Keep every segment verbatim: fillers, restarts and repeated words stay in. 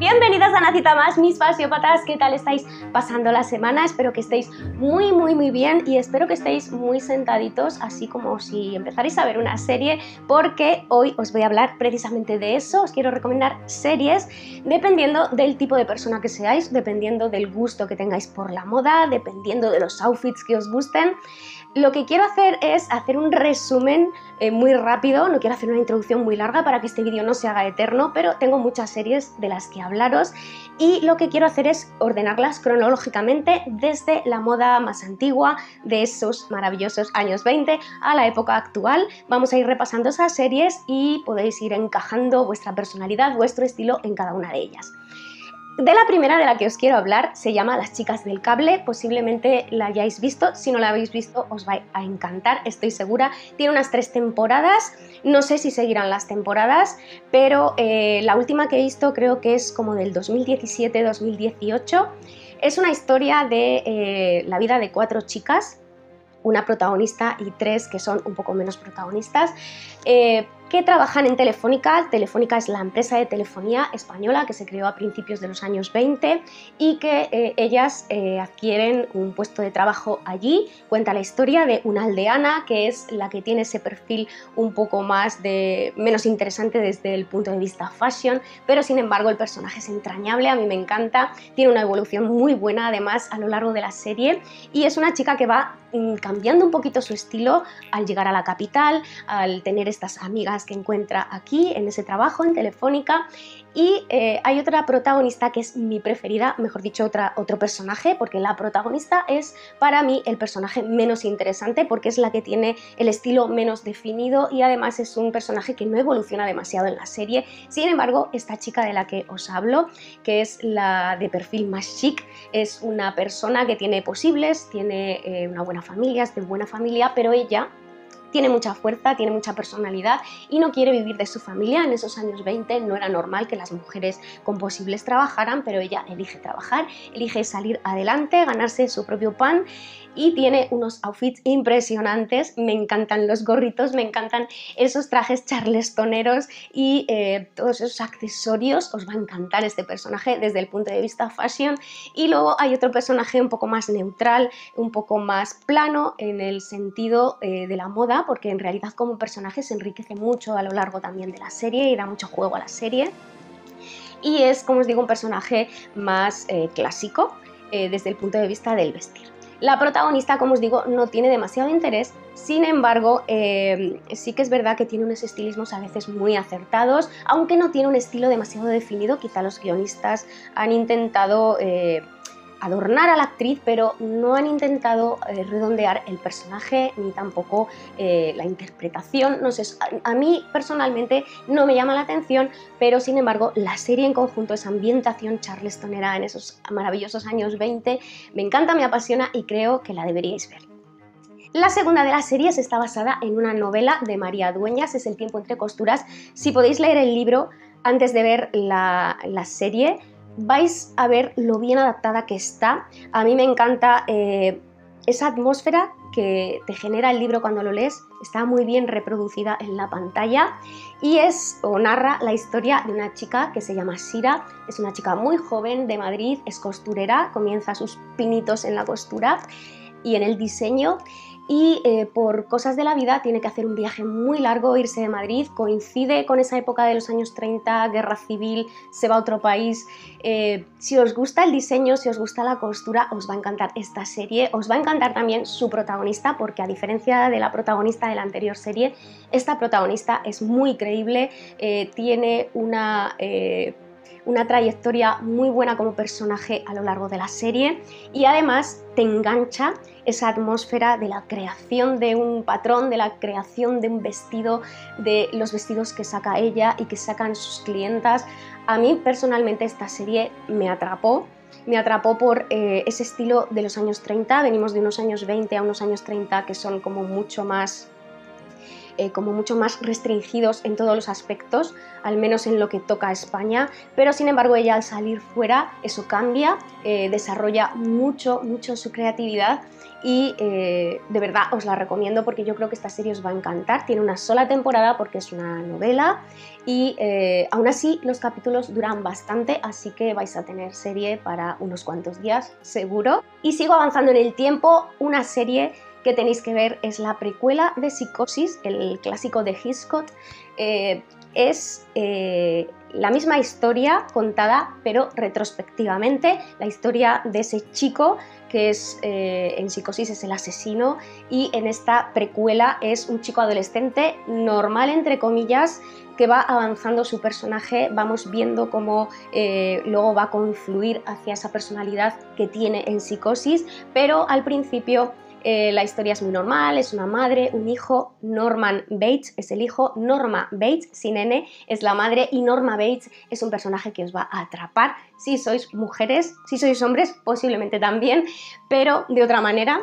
Bienvenidas a Nacita Más, mis fashiópatas. ¿Qué tal estáis pasando la semana? Espero que estéis muy muy muy bien y espero que estéis muy sentaditos, así como si empezarais a ver una serie, porque hoy os voy a hablar precisamente de eso. Os quiero recomendar series dependiendo del tipo de persona que seáis, dependiendo del gusto que tengáis por la moda, dependiendo de los outfits que os gusten. Lo que quiero hacer es hacer un resumen eh, muy rápido, no quiero hacer una introducción muy larga para que este vídeo no se haga eterno, pero tengo muchas series de las que hablaros y lo que quiero hacer es ordenarlas cronológicamente desde la moda más antigua, de esos maravillosos años veinte, a la época actual. Vamos a ir repasando esas series y podéis ir encajando vuestra personalidad, vuestro estilo en cada una de ellas. De la primera de la que os quiero hablar se llama Las chicas del cable, posiblemente la hayáis visto, si no la habéis visto os va a encantar, estoy segura. Tiene unas tres temporadas, no sé si seguirán las temporadas, pero eh, la última que he visto creo que es como del dos mil diecisiete dos mil dieciocho. Es una historia de eh, la vida de cuatro chicas, una protagonista y tres que son un poco menos protagonistas, eh, que trabajan en Telefónica. Telefónica es la empresa de telefonía española que se creó a principios de los años veinte y que eh, ellas eh, adquieren un puesto de trabajo allí. Cuenta la historia de una aldeana que es la que tiene ese perfil un poco más de menos interesante desde el punto de vista fashion, pero sin embargo el personaje es entrañable, a mí me encanta, tiene una evolución muy buena además a lo largo de la serie y es una chica que va cambiando un poquito su estilo al llegar a la capital, al tener estas amigas que encuentra aquí en ese trabajo en Telefónica. Y eh, hay otra protagonista que es mi preferida, mejor dicho otra, otro personaje, porque la protagonista es para mí el personaje menos interesante porque es la que tiene el estilo menos definido y además es un personaje que no evoluciona demasiado en la serie. Sin embargo, esta chica de la que os hablo, que es la de perfil más chic, es una persona que tiene posibles, tiene eh, una buena familia, es de buena familia, pero ella tiene mucha fuerza, tiene mucha personalidad y no quiere vivir de su familia. En esos años veinte no era normal que las mujeres con posibles trabajaran, pero ella elige trabajar, elige salir adelante, ganarse su propio pan y tiene unos outfits impresionantes. Me encantan los gorritos, me encantan esos trajes charlestoneros y eh, todos esos accesorios. Os va a encantar este personaje desde el punto de vista fashion. Y luego hay otro personaje un poco más neutral, un poco más plano en el sentido eh, de la moda, porque en realidad como personaje se enriquece mucho a lo largo también de la serie y da mucho juego a la serie. Y es, como os digo, un personaje más eh, clásico eh, desde el punto de vista del vestir. La protagonista, como os digo, no tiene demasiado interés, sin embargo, eh, sí que es verdad que tiene unos estilismos a veces muy acertados, aunque no tiene un estilo demasiado definido. Quizá los guionistas han intentado Eh, adornar a la actriz, pero no han intentado eh, redondear el personaje ni tampoco eh, la interpretación. No sé, a, a mí personalmente no me llama la atención, pero sin embargo la serie en conjunto, esa ambientación charlestonera en esos maravillosos años veinte, me encanta, me apasiona y creo que la deberíais ver. La segunda de las series está basada en una novela de María Dueñas, es El tiempo entre costuras. Si podéis leer el libro antes de ver la, la serie, vais a ver lo bien adaptada que está. A mí me encanta eh, esa atmósfera que te genera el libro cuando lo lees, está muy bien reproducida en la pantalla y es o narra la historia de una chica que se llama Sira. Es una chica muy joven de Madrid, es costurera, comienza sus pinitos en la costura y en el diseño y eh, por cosas de la vida tiene que hacer un viaje muy largo, irse de Madrid, coincide con esa época de los años treinta, guerra civil, se va a otro país. Eh, si os gusta el diseño, si os gusta la costura, os va a encantar esta serie, os va a encantar también su protagonista, porque a diferencia de la protagonista de la anterior serie, esta protagonista es muy creíble, eh, tiene una... Eh, una trayectoria muy buena como personaje a lo largo de la serie y además te engancha esa atmósfera de la creación de un patrón, de la creación de un vestido, de los vestidos que saca ella y que sacan sus clientas. A mí personalmente esta serie me atrapó, me atrapó por eh, ese estilo de los años treinta, venimos de unos años veinte a unos años treinta que son como mucho más eh, como mucho más restringidos en todos los aspectos, al menos en lo que toca a España, pero sin embargo ella al salir fuera eso cambia, eh, desarrolla mucho, mucho su creatividad y eh, de verdad os la recomiendo porque yo creo que esta serie os va a encantar. Tiene una sola temporada porque es una novela y eh, aún así los capítulos duran bastante, así que vais a tener serie para unos cuantos días seguro. Y sigo avanzando en el tiempo, una serie que tenéis que ver es la precuela de Psicosis, el clásico de Hitchcock. Eh, es eh, la misma historia contada pero retrospectivamente, la historia de ese chico que es, eh, en Psicosis es el asesino y en esta precuela es un chico adolescente normal entre comillas que va avanzando su personaje, vamos viendo cómo eh, luego va a confluir hacia esa personalidad que tiene en Psicosis, pero al principio Eh, la historia es muy normal, es una madre, un hijo, Norman Bates es el hijo, Norma Bates, sin N, es la madre y Norma Bates es un personaje que os va a atrapar si sois mujeres, si sois hombres posiblemente también, pero de otra manera.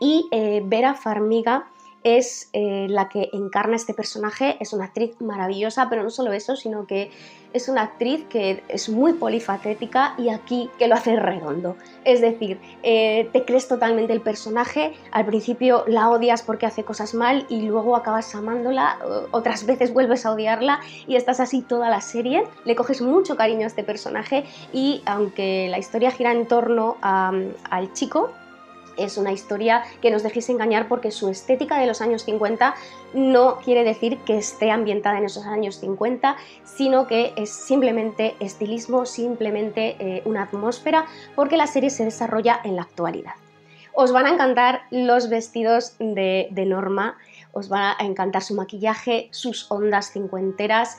Y eh, Vera Farmiga es eh, la que encarna este personaje, es una actriz maravillosa, pero no solo eso, sino que es una actriz que es muy polifacética y aquí que lo hace redondo. Es decir, eh, te crees totalmente el personaje, al principio la odias porque hace cosas mal y luego acabas amándola, otras veces vuelves a odiarla y estás así toda la serie, le coges mucho cariño a este personaje y aunque la historia gira en torno a, al chico, es una historia que no os dejéis engañar porque su estética de los años cincuenta no quiere decir que esté ambientada en esos años cincuenta, sino que es simplemente estilismo, simplemente eh, una atmósfera, porque la serie se desarrolla en la actualidad. Os van a encantar los vestidos de, de Norma, os va a encantar su maquillaje, sus ondas cincuenteras,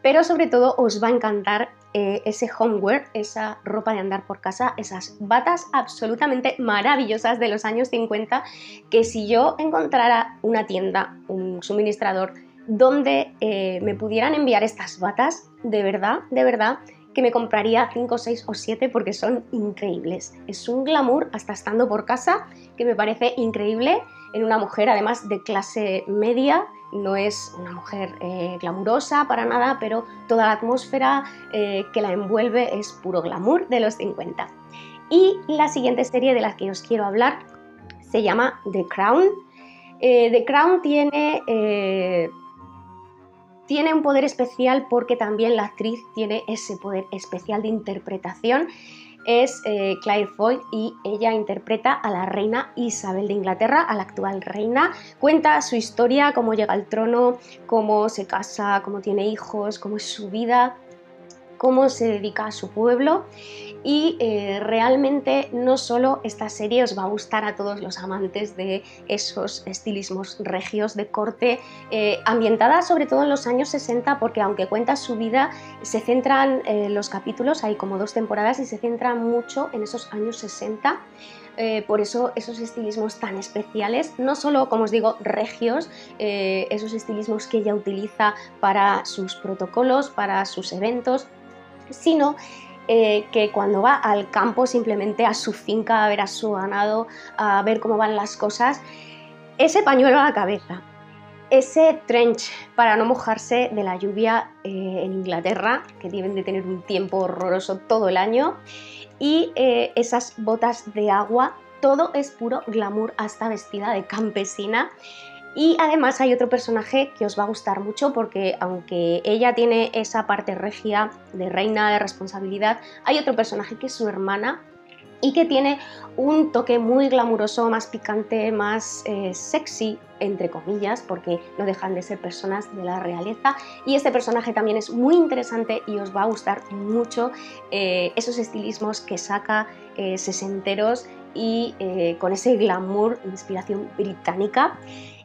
pero sobre todo os va a encantar eh, ese homeware, esa ropa de andar por casa, esas batas absolutamente maravillosas de los años cincuenta, que si yo encontrara una tienda, un suministrador, donde eh, me pudieran enviar estas batas, de verdad, de verdad, que me compraría cinco, seis o siete porque son increíbles. Es un glamour hasta estando por casa que me parece increíble en una mujer además de clase media. No es una mujer eh, glamurosa para nada, pero toda la atmósfera eh, que la envuelve es puro glamour de los cincuenta. Y la siguiente serie de la que os quiero hablar se llama The Crown. Eh, The Crown tiene, eh, tiene un poder especial porque también la actriz tiene ese poder especial de interpretación. Es eh, Claire Foy y ella interpreta a la reina Isabel de Inglaterra, a la actual reina. Cuenta su historia, cómo llega al trono, cómo se casa, cómo tiene hijos, cómo es su vida, cómo se dedica a su pueblo. Y eh, realmente no solo esta serie os va a gustar a todos los amantes de esos estilismos regios de corte, eh, ambientada sobre todo en los años sesenta, porque aunque cuenta su vida, se centran eh, los capítulos, hay como dos temporadas y se centran mucho en esos años sesenta. Eh, por eso esos estilismos tan especiales, no solo, como os digo, regios, eh, esos estilismos que ella utiliza para sus protocolos, para sus eventos, sino Eh, que cuando va al campo simplemente a su finca, a ver a su ganado, a ver cómo van las cosas, ese pañuelo a la cabeza, ese trench para no mojarse de la lluvia eh, en Inglaterra, que deben de tener un tiempo horroroso todo el año, y eh, esas botas de agua, todo es puro glamour, hasta vestida de campesina. Y además hay otro personaje que os va a gustar mucho porque aunque ella tiene esa parte regia de reina, de responsabilidad, hay otro personaje que es su hermana y que tiene un toque muy glamuroso, más picante, más eh, sexy, entre comillas, porque no dejan de ser personas de la realeza. Y este personaje también es muy interesante y os va a gustar mucho eh, esos estilismos que saca eh, sesenteros y eh, con ese glamour, inspiración británica.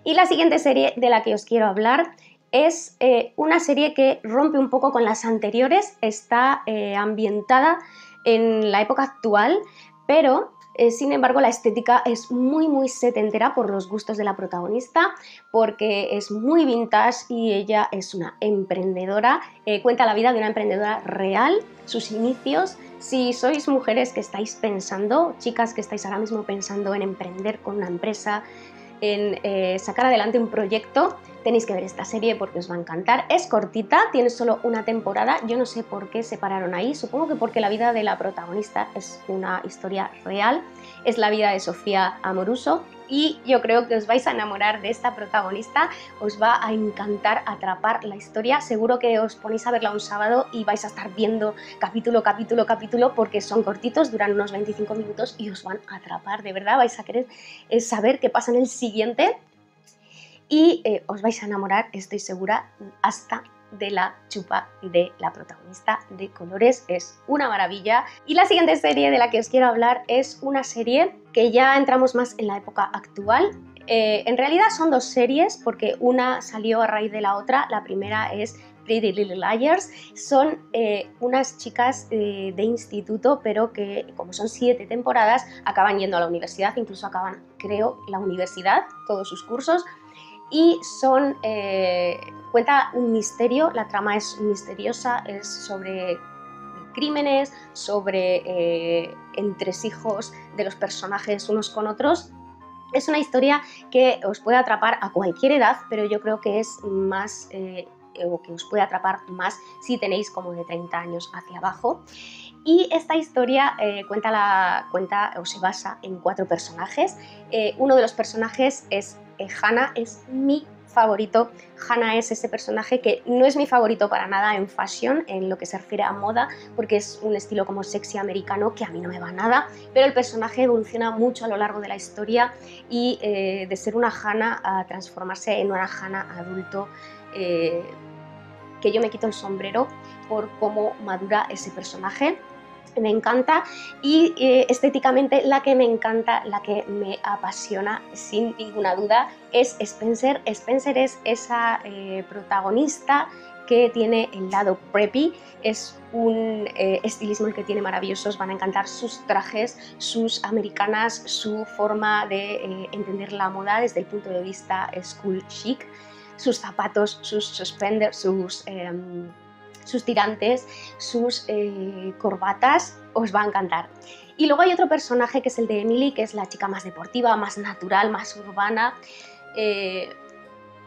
Y la siguiente serie de la que os quiero hablar es eh, una serie que rompe un poco con las anteriores, está eh, ambientada en la época actual, pero eh, sin embargo la estética es muy muy setentera por los gustos de la protagonista, porque es muy vintage y ella es una emprendedora, eh, cuenta la vida de una emprendedora real, sus inicios. Si sois mujeres que estáis pensando, chicas que estáis ahora mismo pensando en emprender con una empresa, en eh, sacar adelante un proyecto, tenéis que ver esta serie porque os va a encantar. Es cortita, tiene solo una temporada, yo no sé por qué se pararon ahí, supongo que porque la vida de la protagonista es una historia real, es la vida de Sofía Amoruso, y yo creo que os vais a enamorar de esta protagonista, os va a encantar atrapar la historia, seguro que os ponéis a verla un sábado y vais a estar viendo capítulo, capítulo, capítulo, porque son cortitos, duran unos veinticinco minutos y os van a atrapar, de verdad, vais a querer saber qué pasa en el siguiente y eh, os vais a enamorar, estoy segura, hasta de la chupa de la protagonista de colores, es una maravilla. Y la siguiente serie de la que os quiero hablar es una serie que ya entramos más en la época actual. Eh, en realidad son dos series porque una salió a raíz de la otra. La primera es Pretty Little Liars, son eh, unas chicas eh, de instituto, pero que como son siete temporadas acaban yendo a la universidad, incluso acaban, creo, la universidad, todos sus cursos. Y son, eh, cuenta un misterio, la trama es misteriosa, es sobre crímenes, sobre eh, entresijos de los personajes unos con otros. Es una historia que os puede atrapar a cualquier edad, pero yo creo que es más, eh, o que os puede atrapar más si tenéis como de treinta años hacia abajo. Y esta historia eh, cuenta la, cuenta, o se basa en cuatro personajes. Eh, uno de los personajes es eh, Hannah, es mi favorito. Hannah es ese personaje que no es mi favorito para nada en fashion, en lo que se refiere a moda, porque es un estilo como sexy americano que a mí no me va nada, pero el personaje evoluciona mucho a lo largo de la historia y eh, de ser una Hannah a transformarse en una Hannah adulto, eh, que yo me quito el sombrero por cómo madura ese personaje. Me encanta y eh, estéticamente la que me encanta, la que me apasiona sin ninguna duda es Spencer. Spencer es esa eh, protagonista que tiene el lado preppy, es un eh, estilismo el que tiene maravilloso, os van a encantar sus trajes, sus americanas, su forma de eh, entender la moda desde el punto de vista school chic, sus zapatos, sus suspenders, sus... Eh, sus tirantes, sus eh, corbatas, os va a encantar. Y luego hay otro personaje que es el de Emily, que es la chica más deportiva, más natural, más urbana. Eh,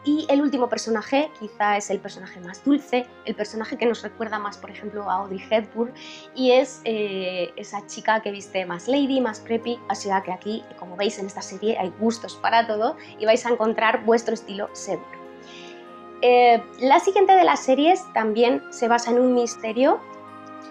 y el último personaje quizá es el personaje más dulce, el personaje que nos recuerda más, por ejemplo, a Audrey Hepburn, y es eh, esa chica que viste más lady, más preppy, así que aquí, como veis en esta serie, hay gustos para todo y vais a encontrar vuestro estilo seguro. Eh, la siguiente de las series también se basa en un misterio,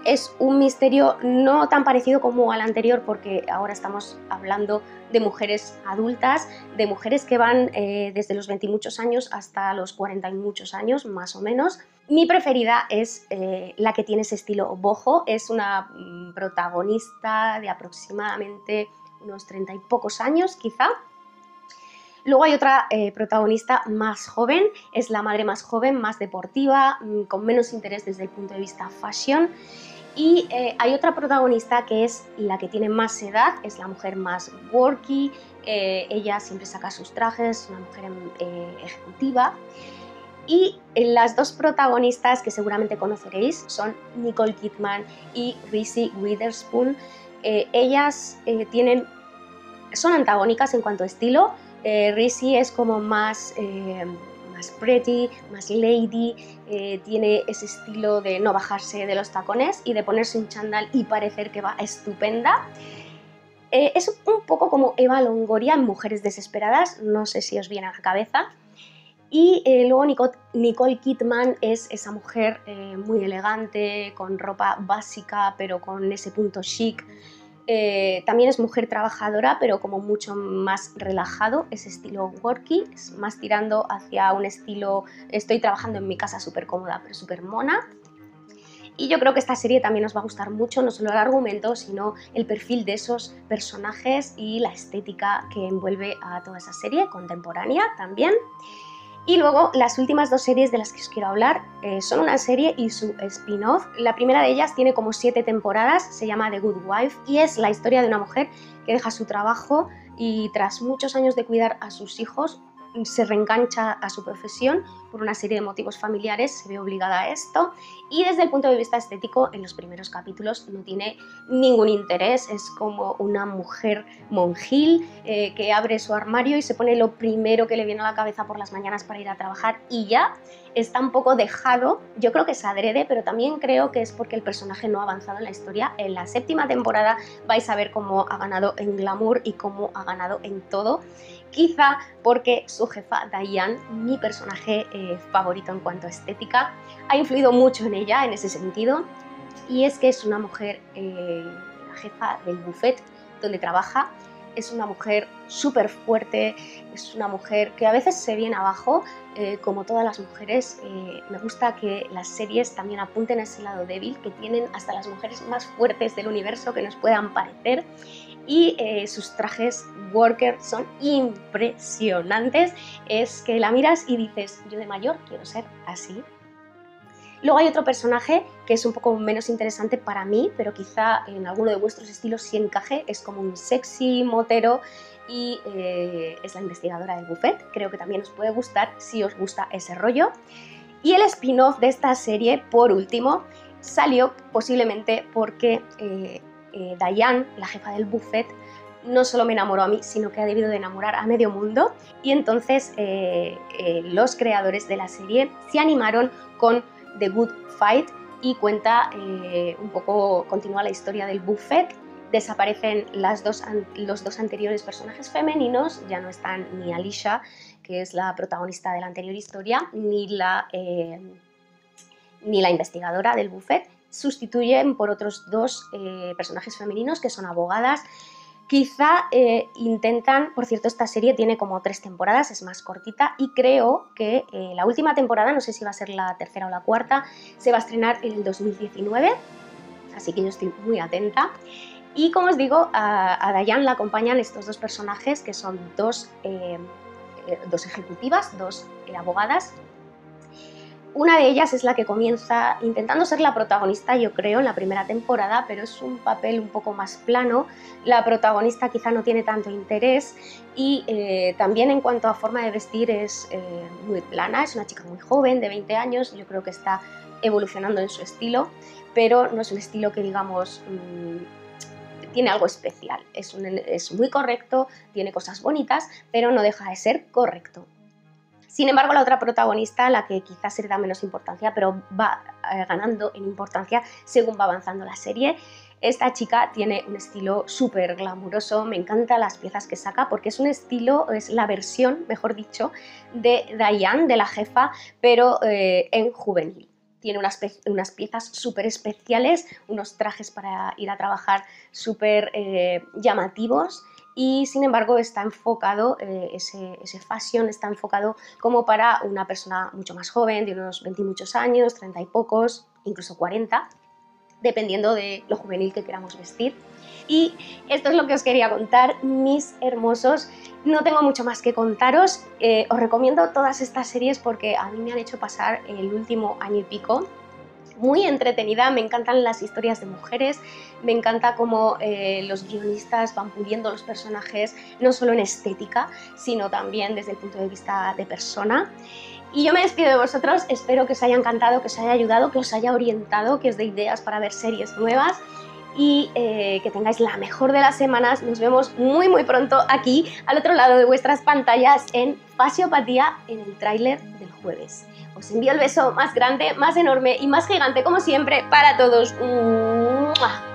es un misterio no tan parecido como al anterior porque ahora estamos hablando de mujeres adultas, de mujeres que van eh, desde los veinte y muchos años hasta los cuarenta y muchos años, más o menos. Mi preferida es eh, la que tiene ese estilo boho, es una protagonista de aproximadamente unos treinta y pocos años quizá. Luego hay otra eh, protagonista más joven, es la madre más joven, más deportiva, con menos interés desde el punto de vista fashion. Y eh, hay otra protagonista que es la que tiene más edad, es la mujer más worky, eh, ella siempre saca sus trajes, una mujer eh, ejecutiva. Y las dos protagonistas que seguramente conoceréis son Nicole Kidman y Reese Witherspoon. Eh, ellas eh, tienen, son antagónicas en cuanto a estilo. Eh, Reese es como más, eh, más pretty, más lady, eh, tiene ese estilo de no bajarse de los tacones y de ponerse un chándal y parecer que va estupenda. Eh, es un poco como Eva Longoria en Mujeres Desesperadas, no sé si os viene a la cabeza. Y eh, luego Nicole, Nicole Kidman es esa mujer eh, muy elegante, con ropa básica pero con ese punto chic. Eh, también es mujer trabajadora, pero como mucho más relajado, es estilo worky, es más tirando hacia un estilo estoy trabajando en mi casa súper cómoda, pero súper mona. Y yo creo que esta serie también os va a gustar mucho, no solo el argumento, sino el perfil de esos personajes y la estética que envuelve a toda esa serie, contemporánea también. Y luego las últimas dos series de las que os quiero hablar eh, son una serie y su spin-off. La primera de ellas tiene como siete temporadas, se llama The Good Wife y es la historia de una mujer que deja su trabajo y tras muchos años de cuidar a sus hijos se reengancha a su profesión por una serie de motivos familiares se ve obligada a esto, y desde el punto de vista estético en los primeros capítulos no tiene ningún interés, es como una mujer monjil eh, que abre su armario y se pone lo primero que le viene a la cabeza por las mañanas para ir a trabajar y ya. Está un poco dejado, yo creo que es adrede, pero también creo que es porque el personaje no ha avanzado en la historia. En la séptima temporada vais a ver cómo ha ganado en glamour y cómo ha ganado en todo, quizá porque su jefa Diane, mi personaje eh, favorito en cuanto a estética, ha influido mucho en ella en ese sentido, y es que es una mujer, eh, la jefa del buffet donde trabaja, es una mujer súper fuerte, es una mujer que a veces se viene abajo, eh, como todas las mujeres. Eh, me gusta que las series también apunten a ese lado débil que tienen hasta las mujeres más fuertes del universo que nos puedan parecer, y eh, sus trajes worker son impresionantes, es que la miras y dices, yo de mayor quiero ser así. Luego hay otro personaje que es un poco menos interesante para mí, pero quizá en alguno de vuestros estilos sí encaje, es como un sexy motero y eh, es la investigadora del buffet, creo que también os puede gustar si os gusta ese rollo. Y el spin-off de esta serie, por último, salió posiblemente porque eh, eh, Diane, la jefa del buffet, no solo me enamoró a mí, sino que ha debido de enamorar a medio mundo, y entonces eh, eh, los creadores de la serie se animaron con The Good Fight, y cuenta eh, un poco, continúa la historia del buffet. Desaparecen las dos, los dos anteriores personajes femeninos, ya no están ni Alicia, que es la protagonista de la anterior historia, ni la, eh, ni la investigadora del buffet. Sustituyen por otros dos eh, personajes femeninos que son abogadas. Quizá eh, intentan, por cierto, esta serie tiene como tres temporadas, es más cortita, y creo que eh, la última temporada, no sé si va a ser la tercera o la cuarta, se va a estrenar en el dos mil diecinueve, así que yo estoy muy atenta. Y como os digo, a, a Diane la acompañan estos dos personajes que son dos, eh, dos ejecutivas, dos eh, abogadas. Una de ellas es la que comienza intentando ser la protagonista, yo creo, en la primera temporada, pero es un papel un poco más plano. La protagonista quizá no tiene tanto interés, y eh, también en cuanto a forma de vestir es eh, muy plana. Es una chica muy joven, de veinte años, yo creo que está evolucionando en su estilo, pero no es un estilo que, digamos, mmm, tiene algo especial. Es, un, es muy correcto, tiene cosas bonitas, pero no deja de ser correcto. Sin embargo, la otra protagonista, la que quizás se le da menos importancia, pero va eh, ganando en importancia según va avanzando la serie. Esta chica tiene un estilo súper glamuroso, me encantan las piezas que saca, porque es un estilo, es la versión, mejor dicho, de Diane, de la jefa, pero eh, en juvenil. Tiene unas, unas piezas súper especiales, unos trajes para ir a trabajar súper eh, llamativos. Y sin embargo está enfocado, eh, ese, ese fashion está enfocado como para una persona mucho más joven, de unos veinte y muchos años, treinta y pocos, incluso cuarenta, dependiendo de lo juvenil que queramos vestir. Y esto es lo que os quería contar, mis hermosos. No tengo mucho más que contaros, eh, os recomiendo todas estas series porque a mí me han hecho pasar el último año y pico muy entretenida, me encantan las historias de mujeres, me encanta cómo eh, los guionistas van puliendo los personajes, no solo en estética, sino también desde el punto de vista de persona. Y yo me despido de vosotros, espero que os haya encantado, que os haya ayudado, que os haya orientado, que os dé ideas para ver series nuevas, y eh, que tengáis la mejor de las semanas. Nos vemos muy muy pronto aquí, al otro lado de vuestras pantallas, en Fashiopatía, en el tráiler del jueves. Os envío el beso más grande, más enorme y más gigante, como siempre, para todos. ¡Mua!